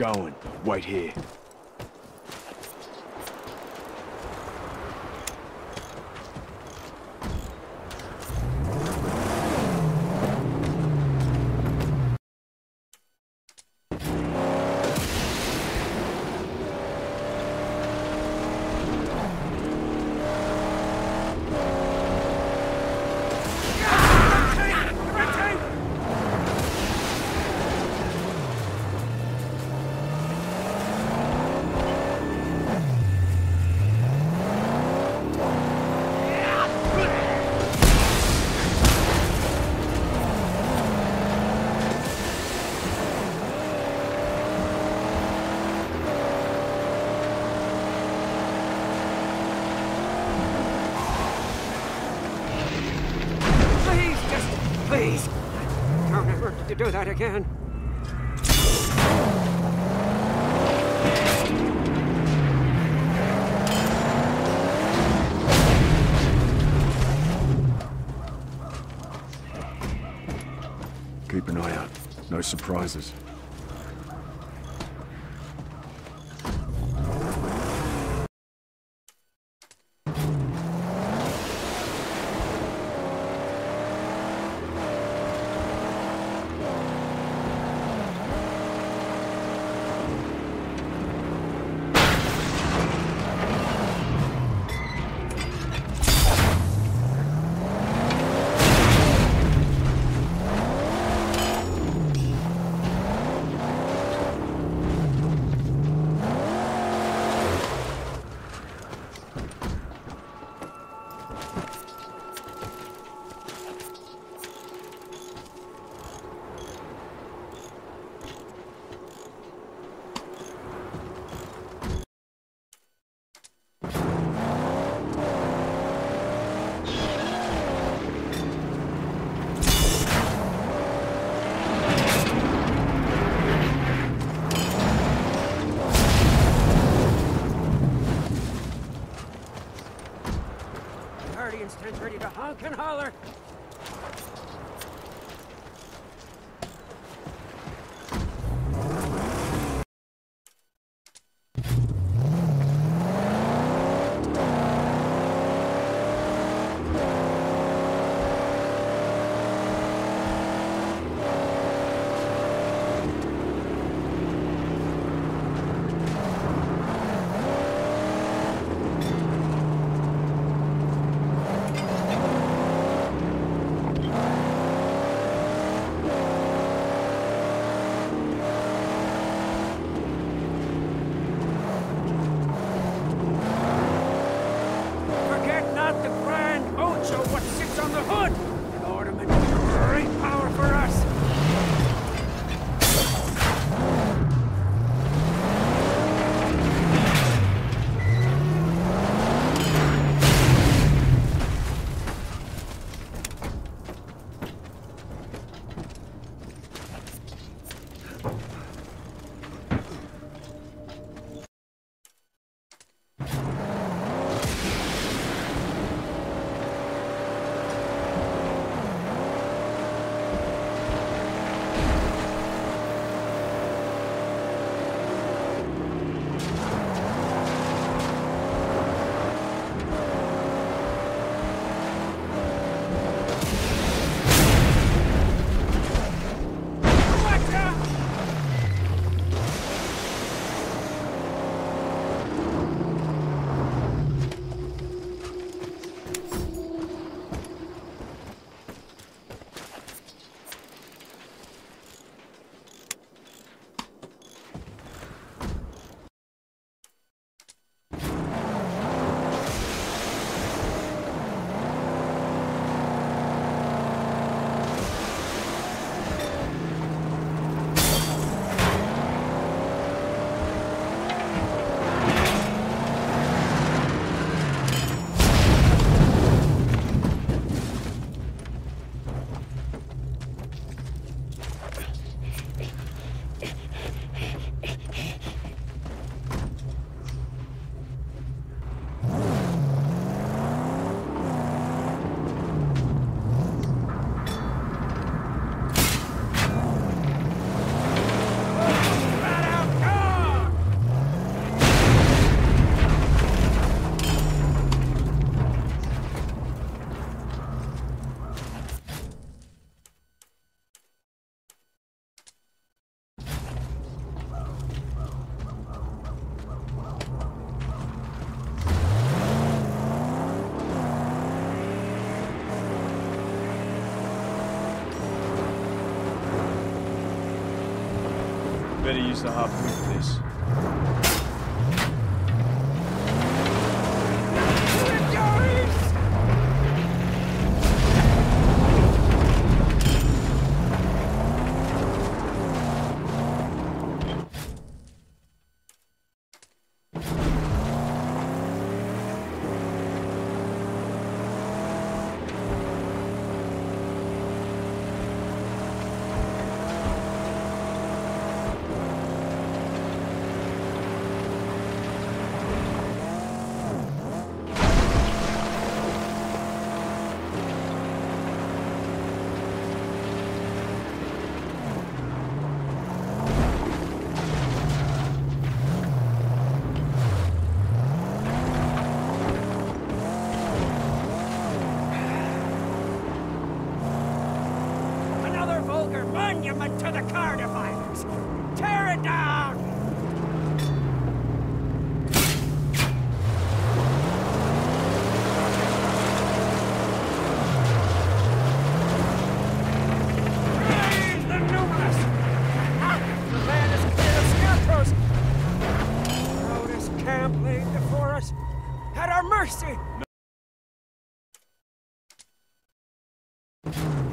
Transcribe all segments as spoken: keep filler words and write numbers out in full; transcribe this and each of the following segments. going. Wait here. Please, don't ever do that again. Keep an eye out. No surprises. Stands ready to honk and holler. better use the harpoon for this. Monument to the Cardiff Islands! Tear it down! Praise the numerous! Ah, the land is clear of scarecrows! The road is camp laid before us. At our mercy! No.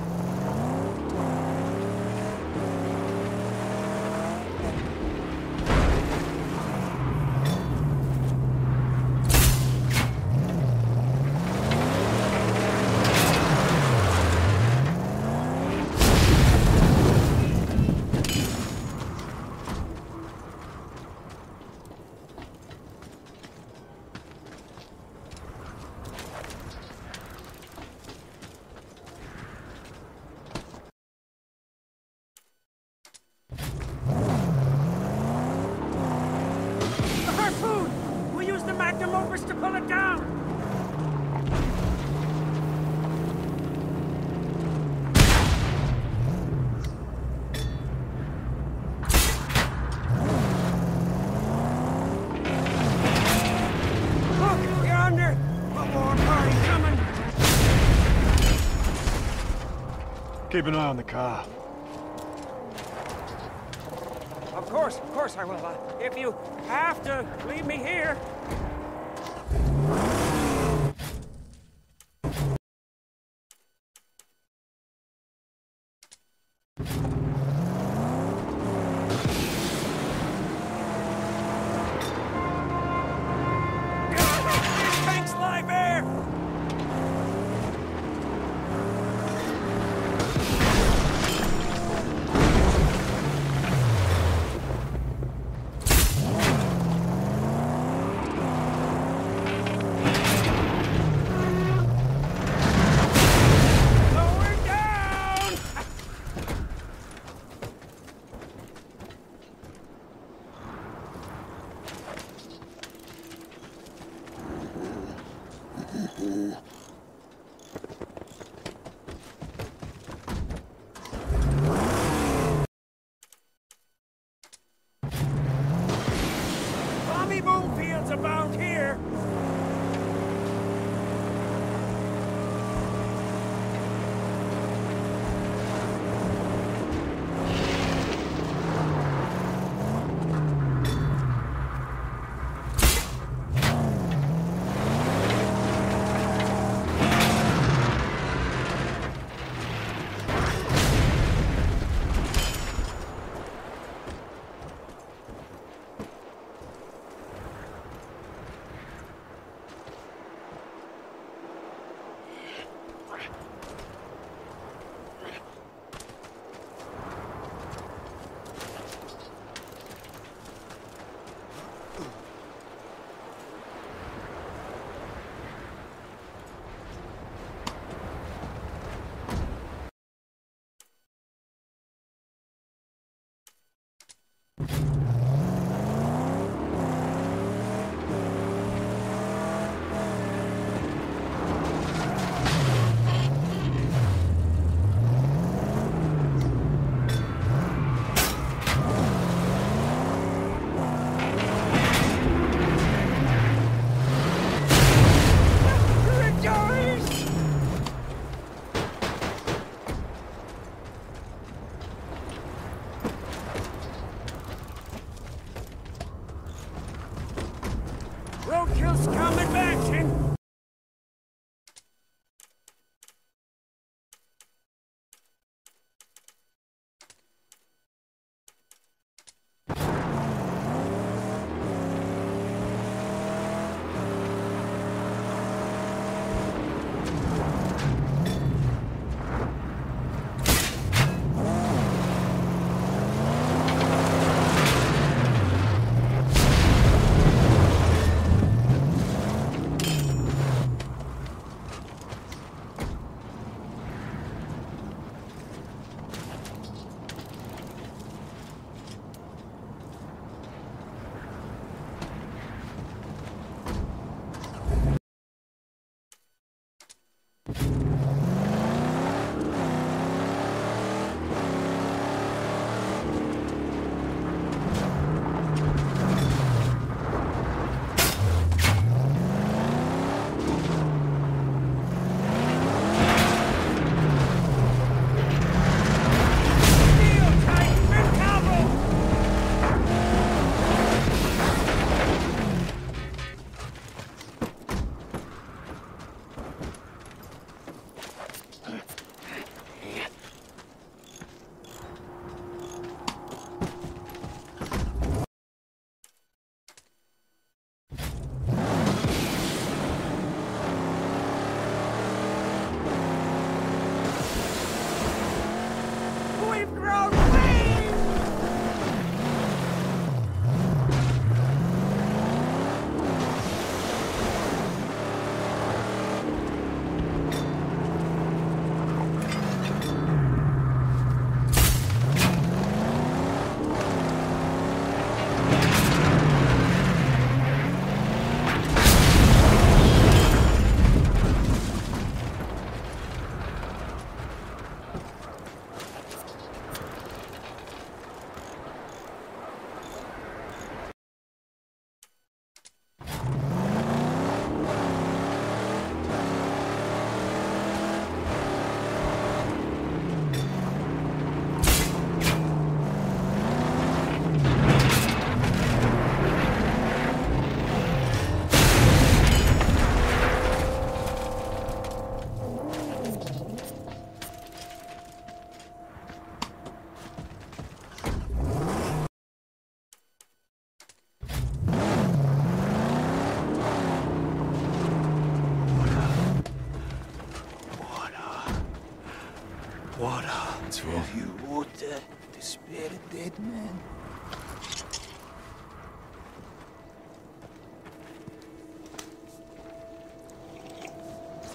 Keep an eye on the car. Of course, of course I will. Uh, if you have to leave me here. Roadkill's coming back, and...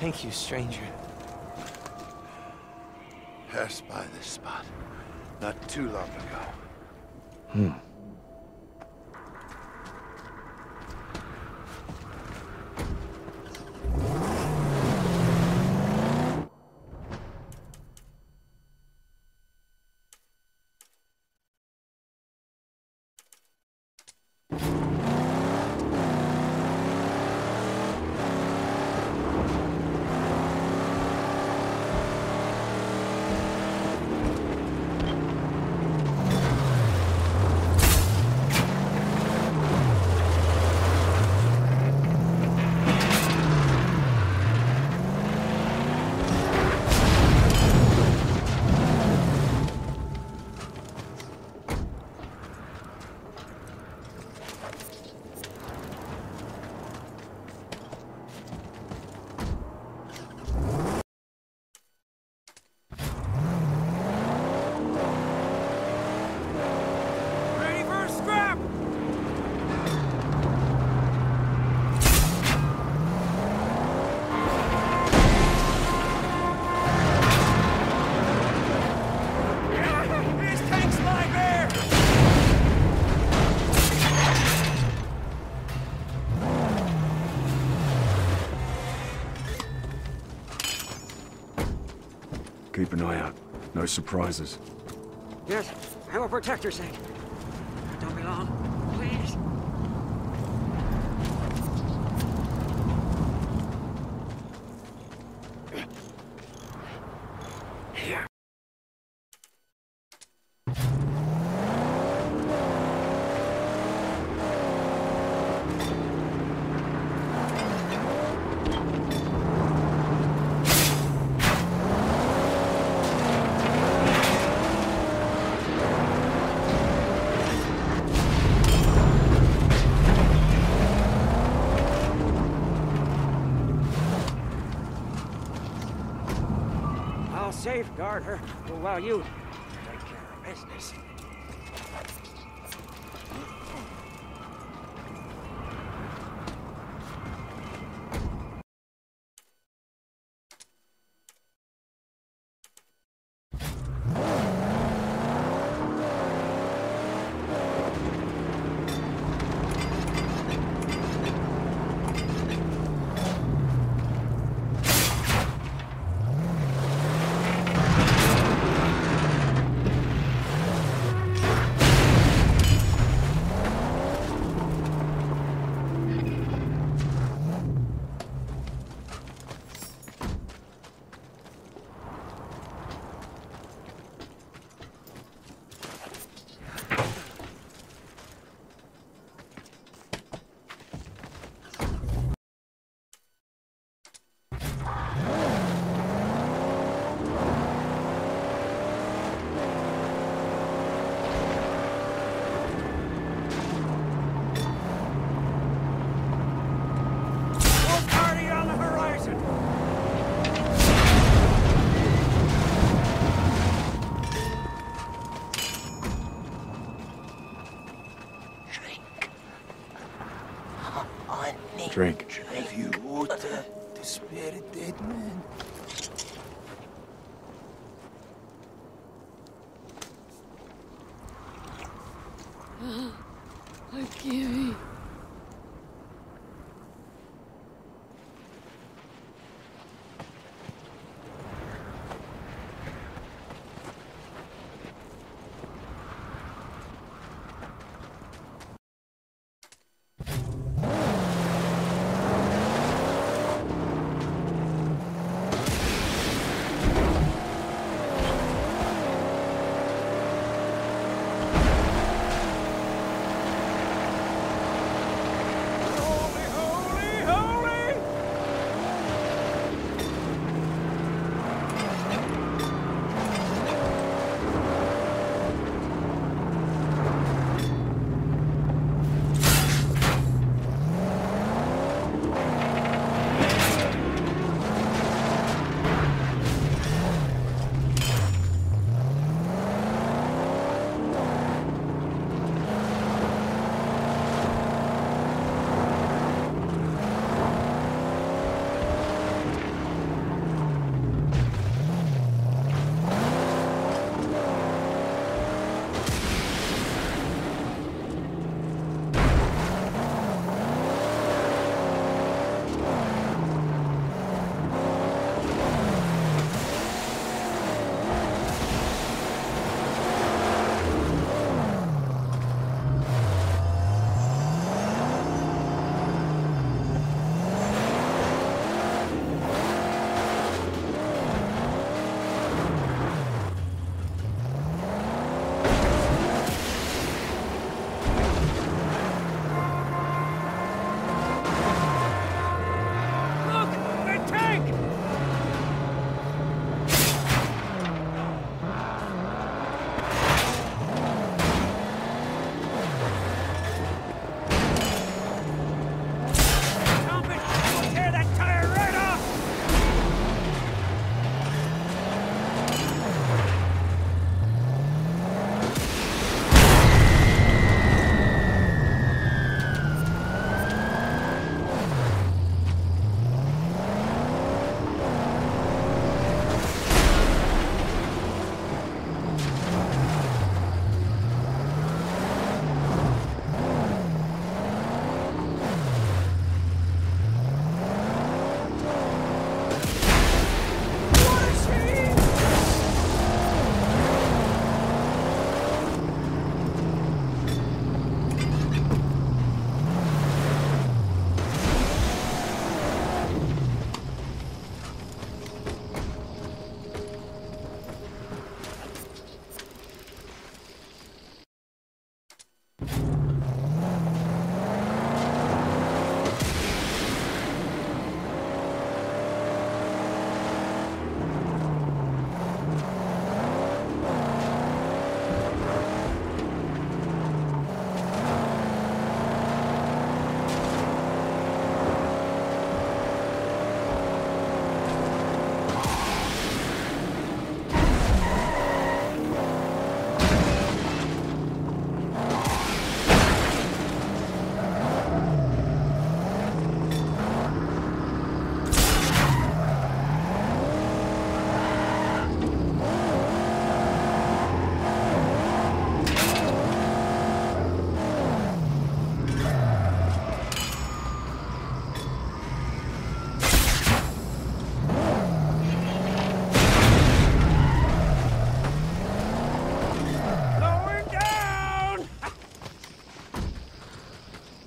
Thank you, stranger. Passed by this spot not too long ago. Hmm. Keep an eye out. No surprises. Yes, I will protect your sake. Don't be long, please. Here. safeguard her while you take care of business. Drink. Have you water to spare a dead man? Akiri.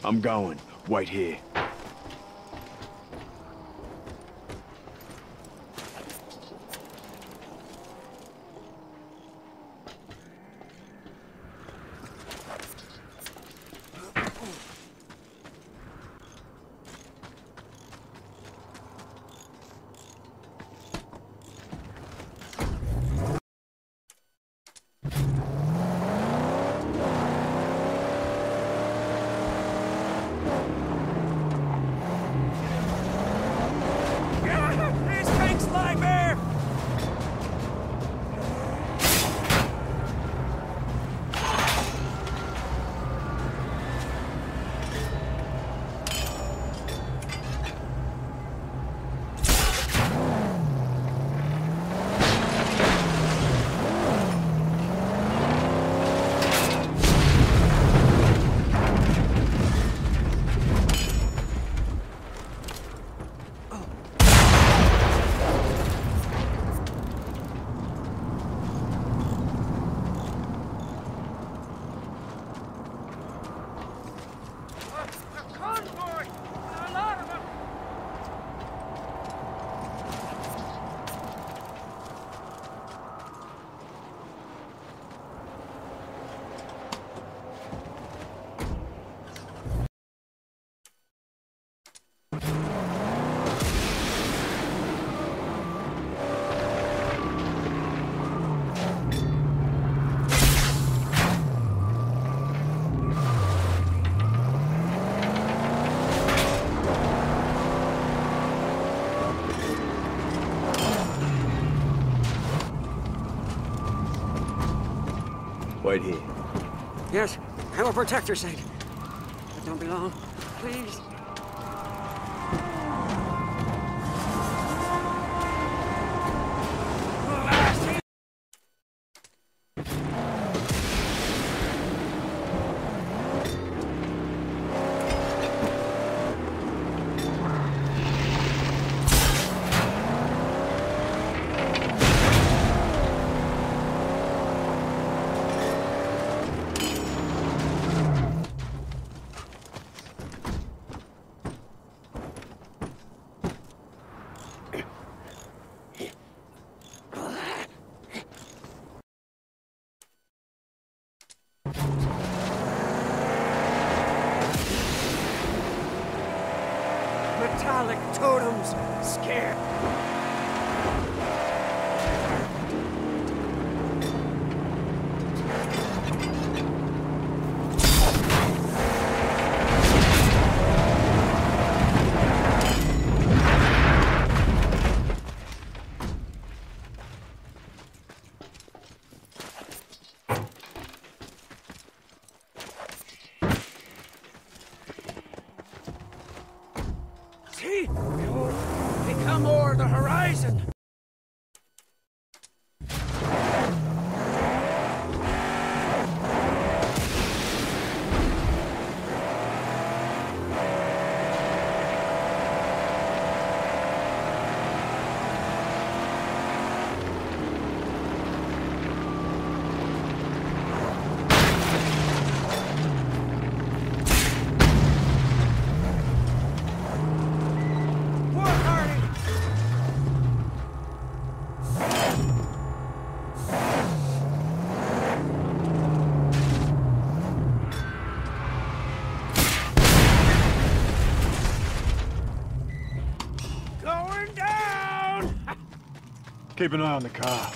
I'm going. Wait here. Wait here. Yes, I will protect your sake. But don't be long, please. Metallic totems scared. Behold, they come o'er the horizon! Keep an eye on the car.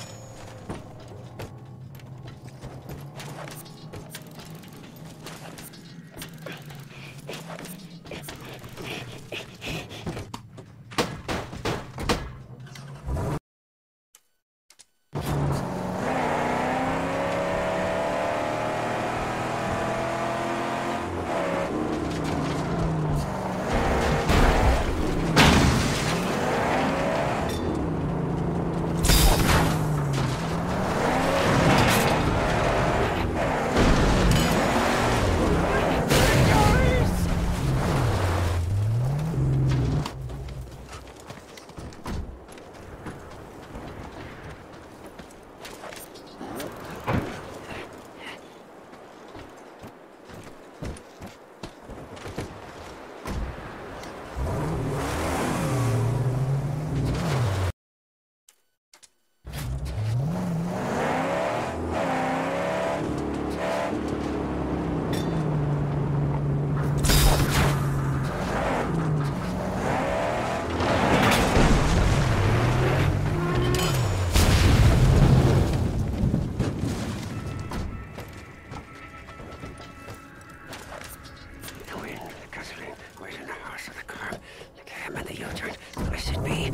the U-turn. Blessed be.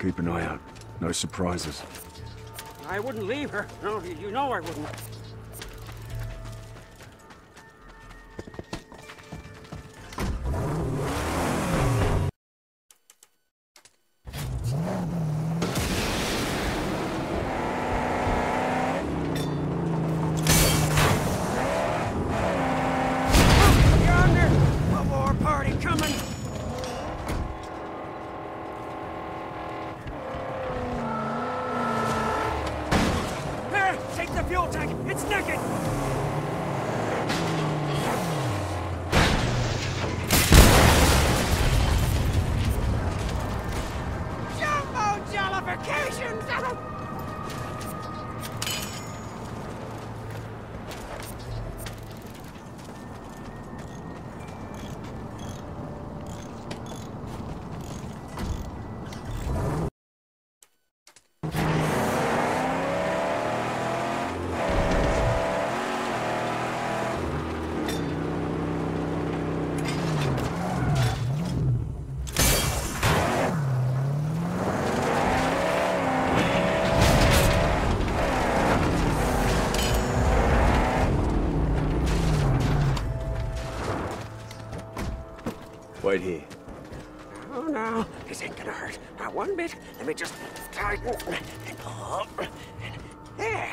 Keep an eye out. No surprises. I wouldn't leave her. No, you know I wouldn't. Right here. Oh no, this ain't gonna hurt. Not one bit. Let me just tighten and pull. And there.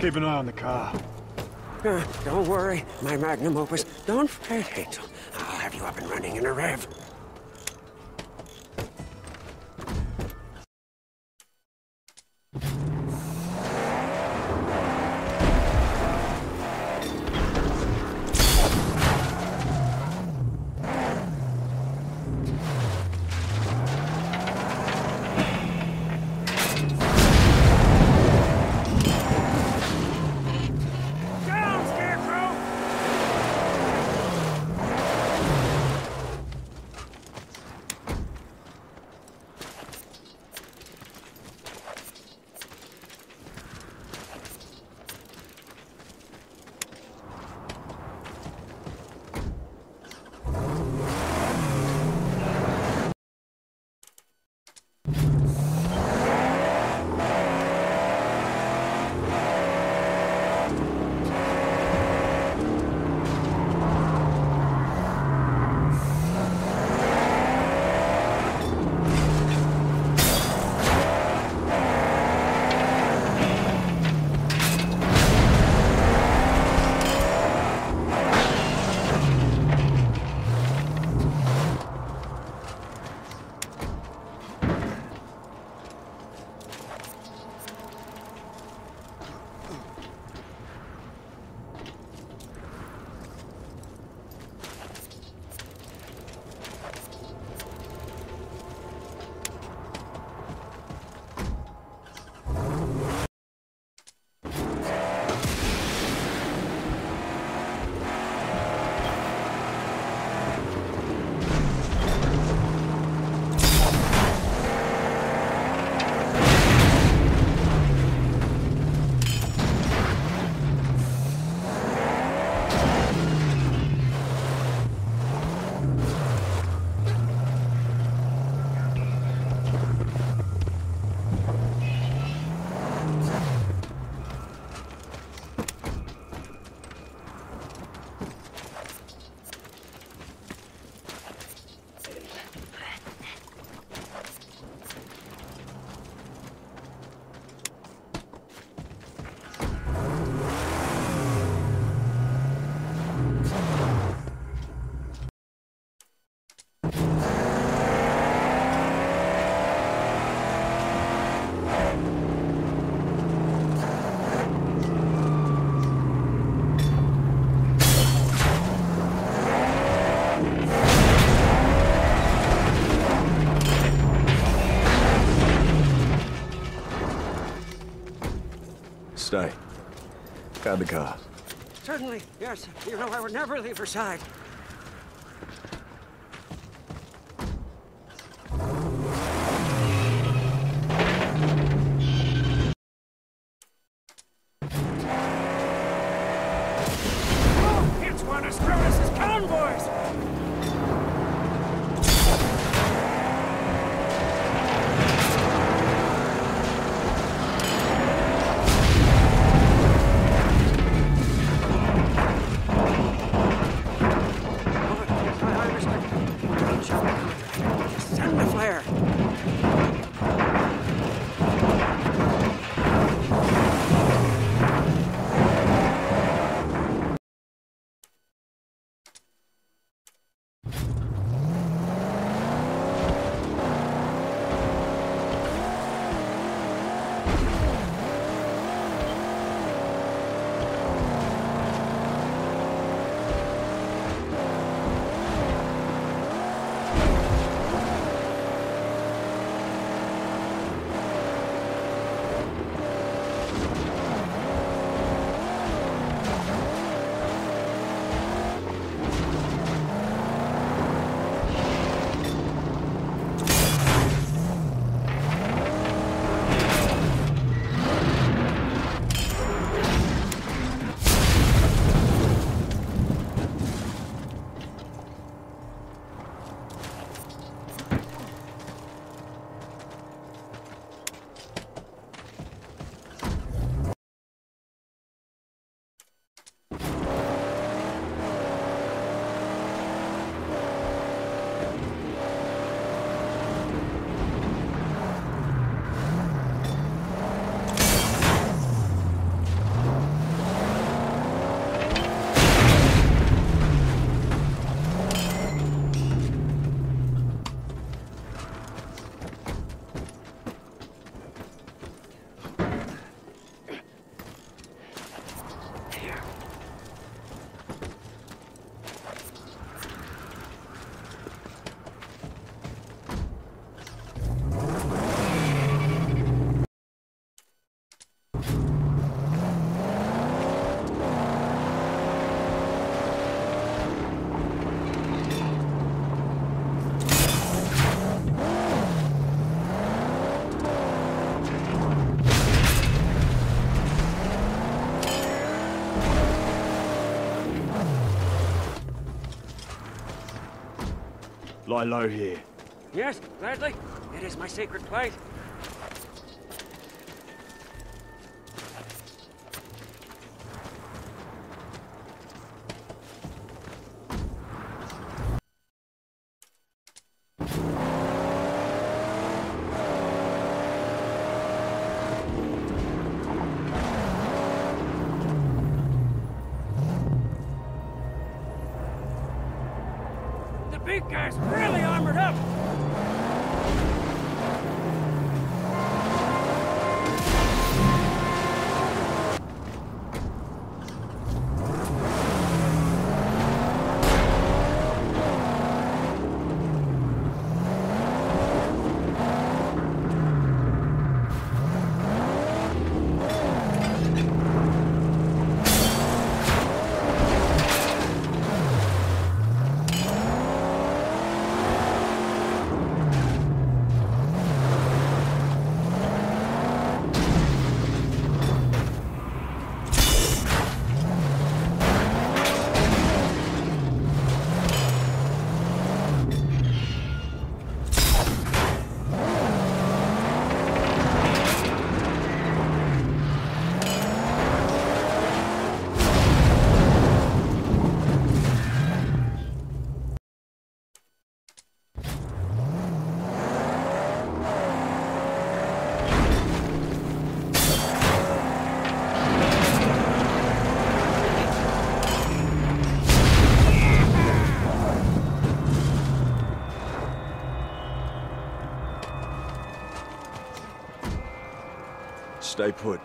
Keep an eye on the car. Uh, don't worry, my magnum opus. Don't fret, Hazel. I'll have you up and running in a rev. Stay. Guide the car. Certainly, yes. You know I would never leave her side. Oh, it's one of Scrotus's convoys! Lie low here. Yes, gladly. It is my sacred place. Big guy's really armored up! Stay put.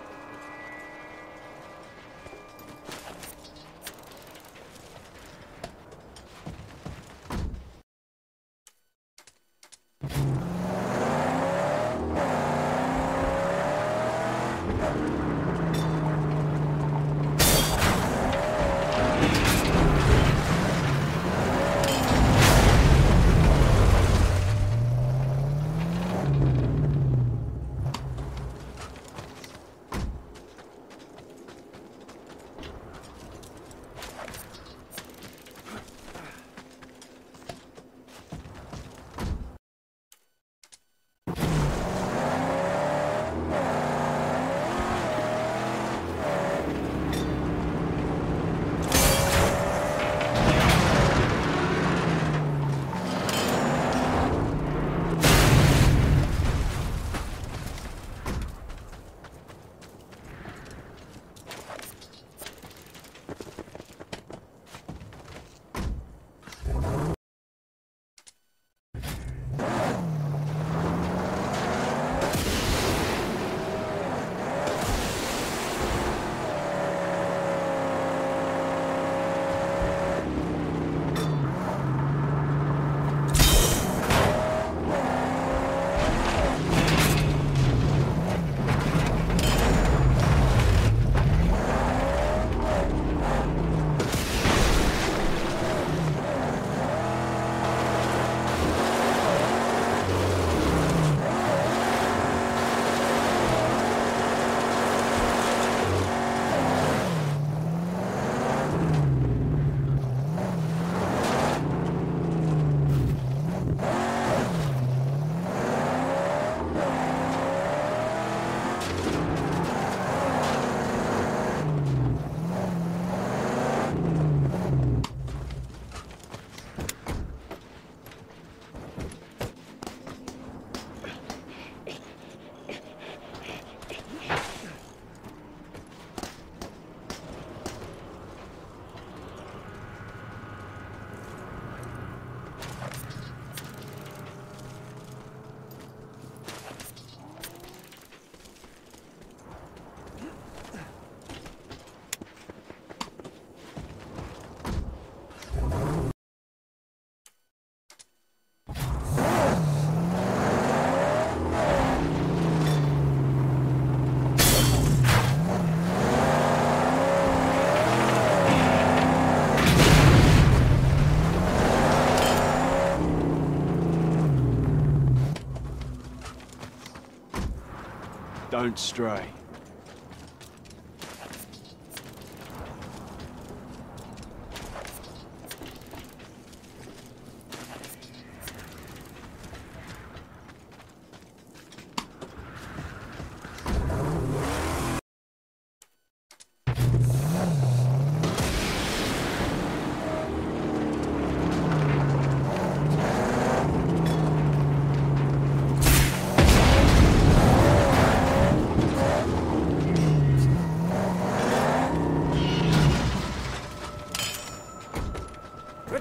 Don't stray.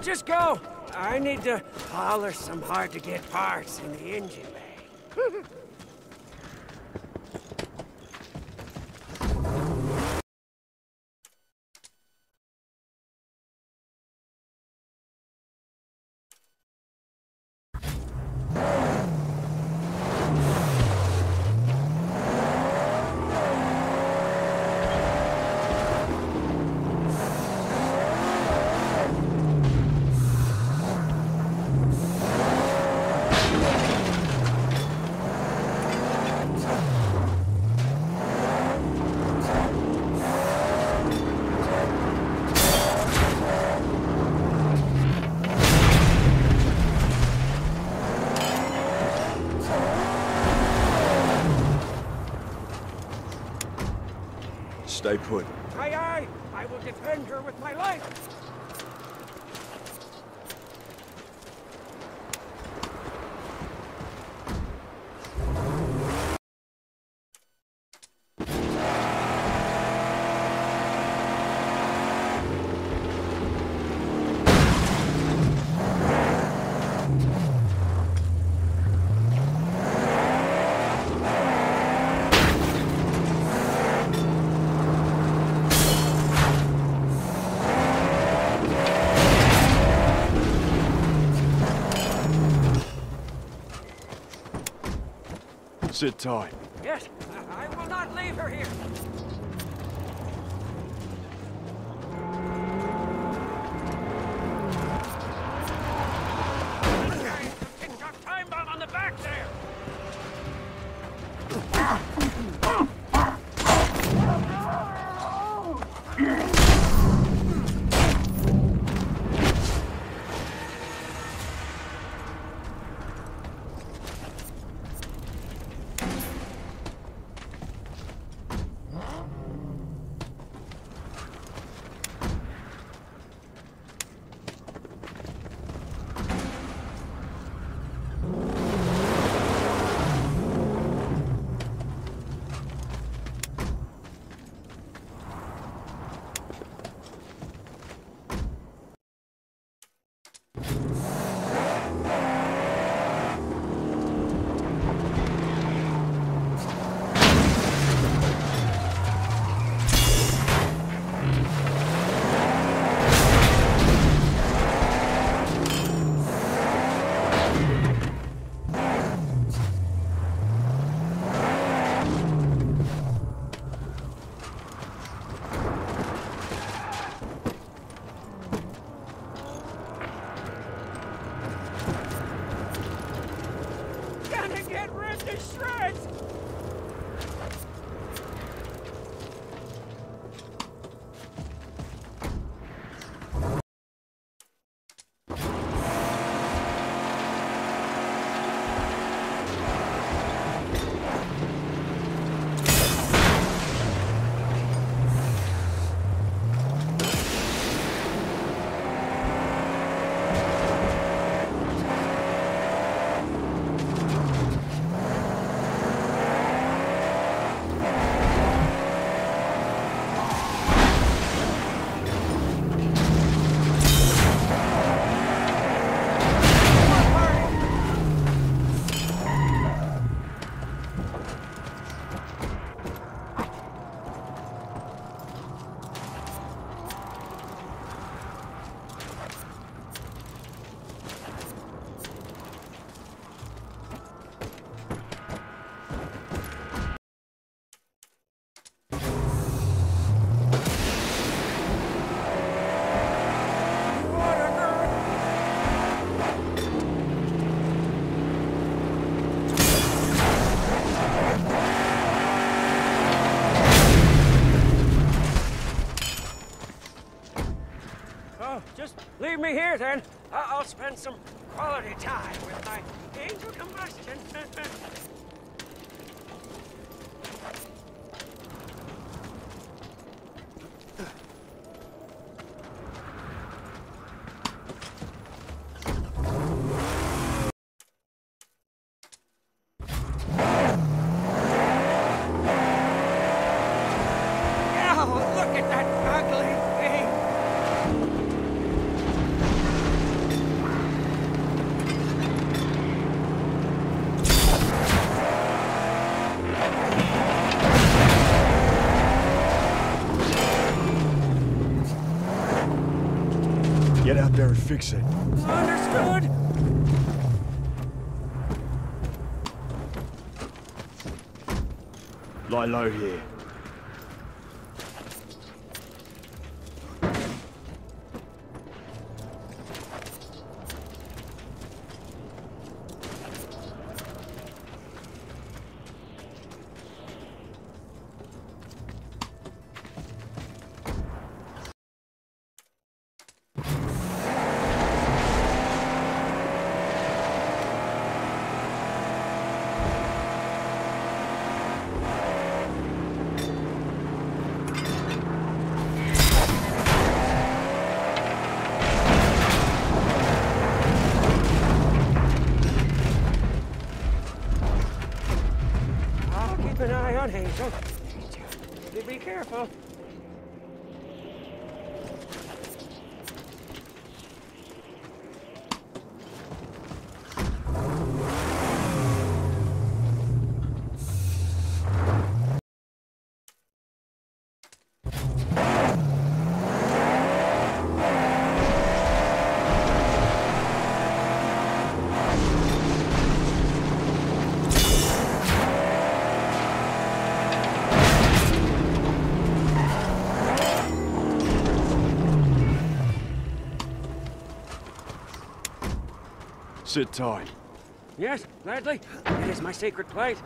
Just go. I need to polish some hard-to-get parts in the engine bay. Stay put. Aye, aye! I will defend her with my life! Sit tight. Yes, I will not leave her here. It's got time bomb on the back there. leave me here, then. I'll spend some quality time with my angel combustion. Get out there and fix it. Understood! Lie low here. Keep an eye on Hazel. You be careful. Sit tight. Yes, gladly. It is my sacred plate.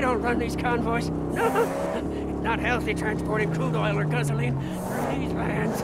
I don't run these convoys. No, it's not healthy transporting crude oil or gasoline for these vans.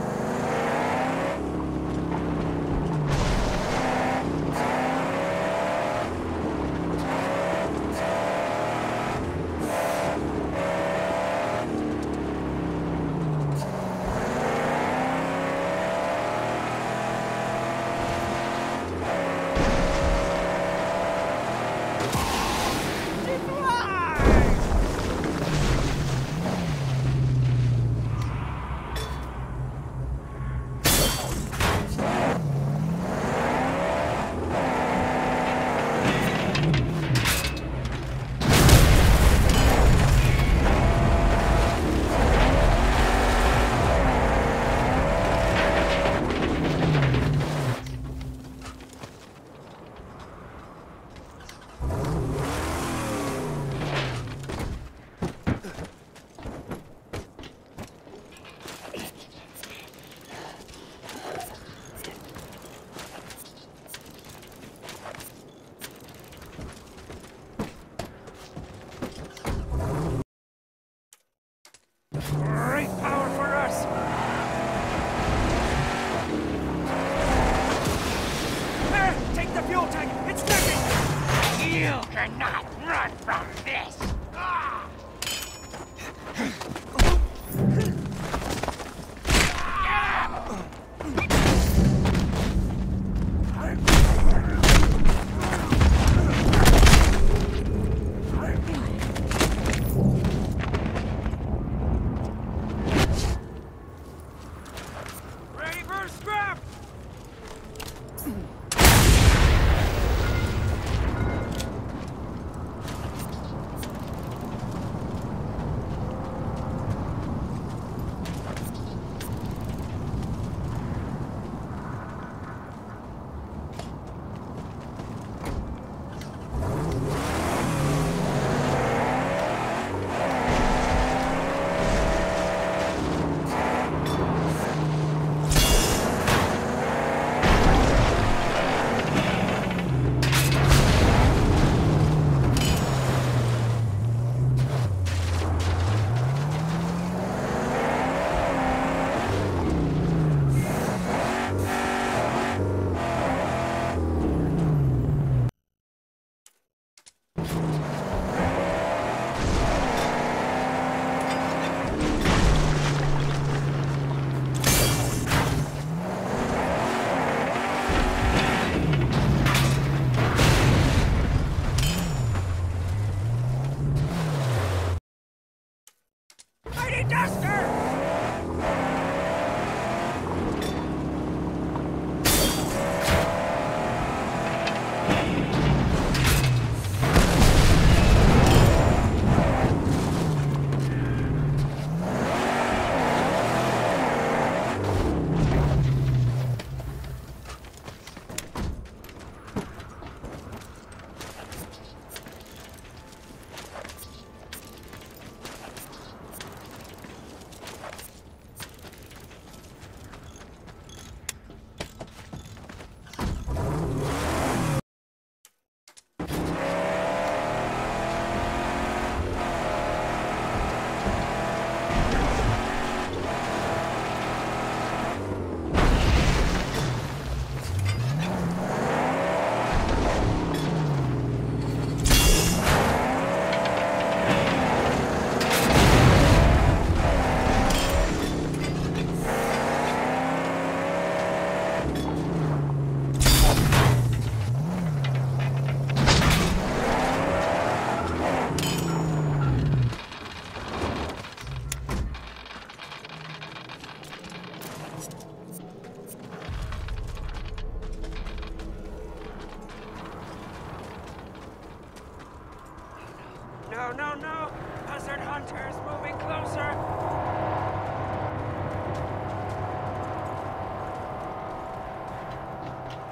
No, no, no! Buzzard hunters moving closer!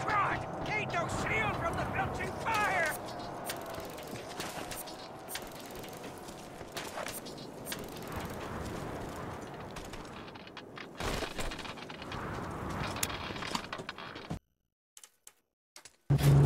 Crud! Need no shield from the belching fire! You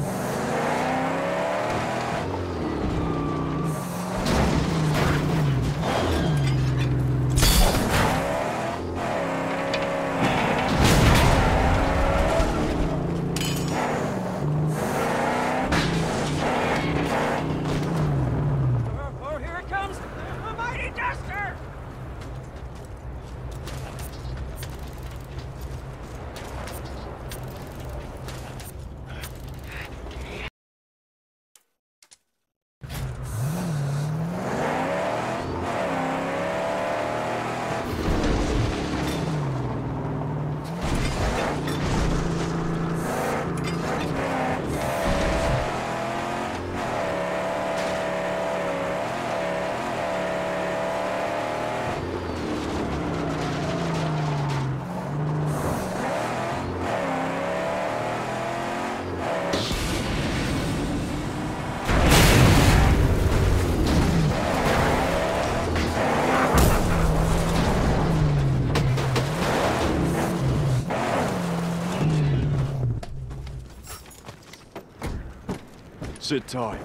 Sit tight.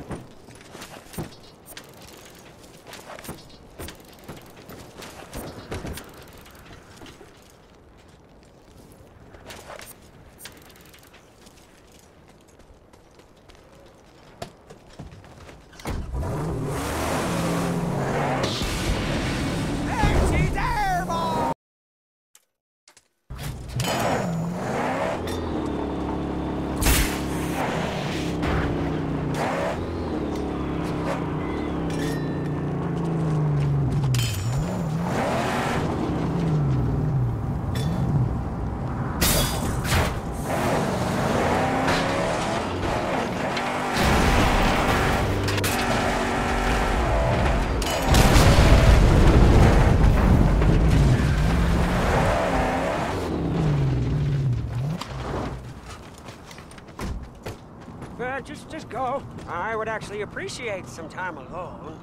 Uh, just, just go. I would actually appreciate some time alone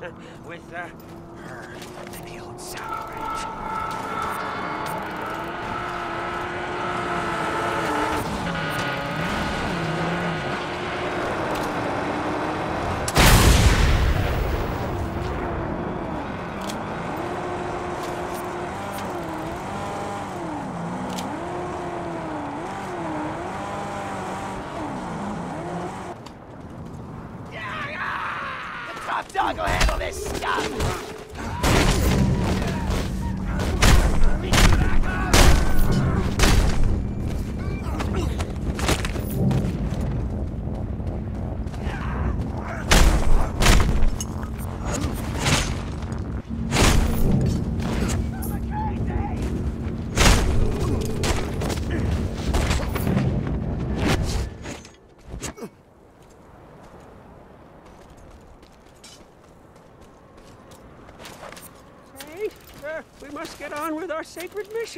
with uh, her and the old Sally Ranch. I'll go handle this stuff! We must get on with our sacred mission.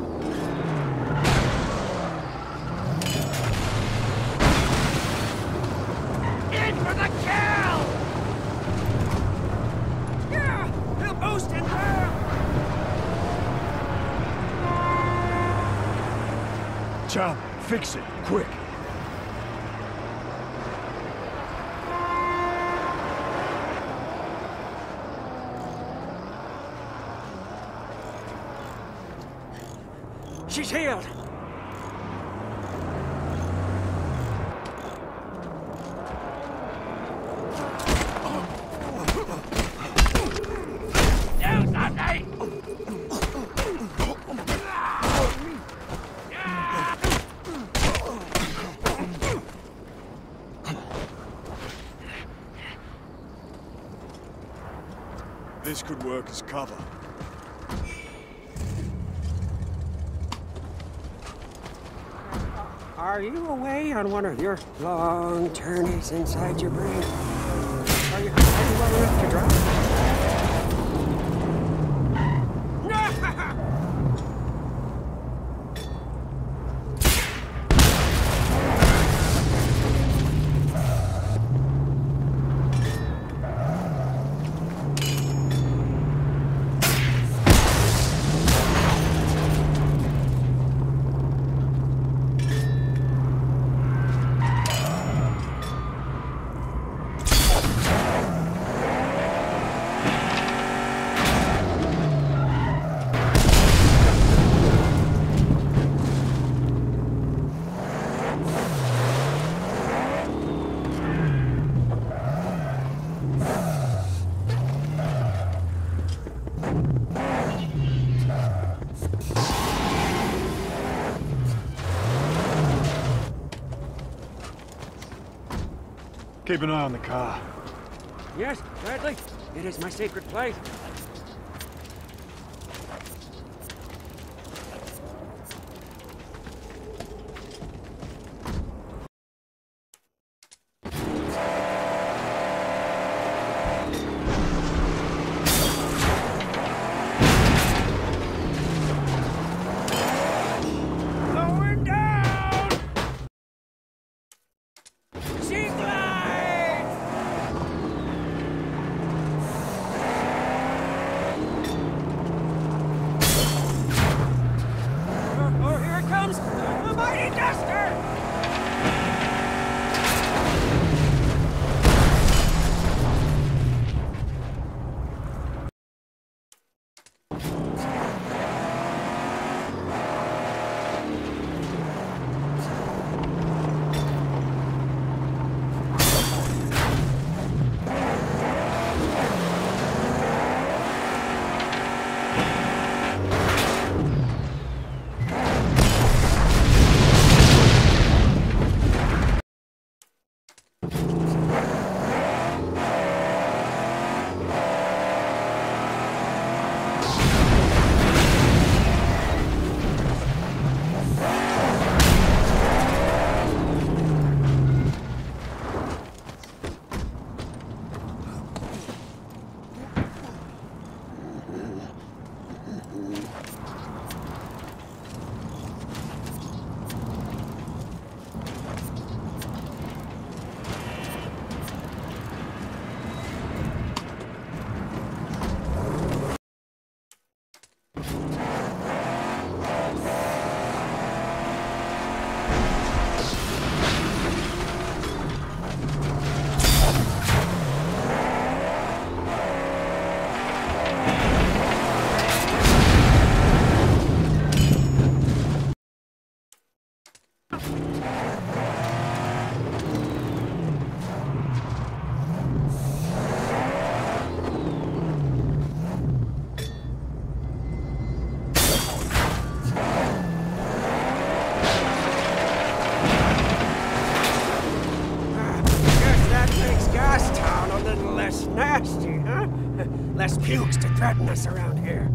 them! In for the kill! Yeah! He'll boost and burn! Chop, fix it, quick! She's healed! This could work as cover. Are you away on one of your long journeys inside your brain? Are you well enough to Keep an eye on the car. Yes, Bradley. It is my sacred place. Pukes to threaten us around here.